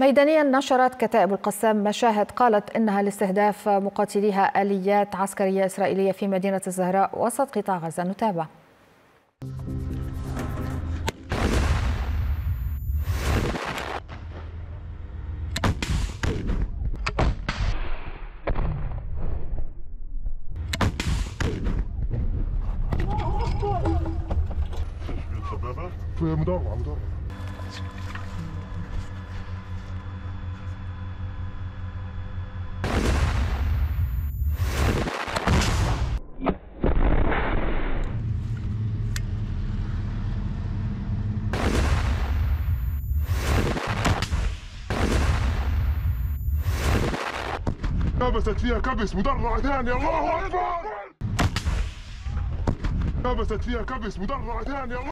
ميدانيا نشرت كتائب القسام مشاهد قالت إنها لاستهداف مقاتليها آليات عسكرية إسرائيلية في مدينة الزهراء وسط قطاع غزة. نتابع. في مدرعة كبست فيها كبس مدرع ثاني. الله أكبر! كبست فيها كبس مدرع ثاني.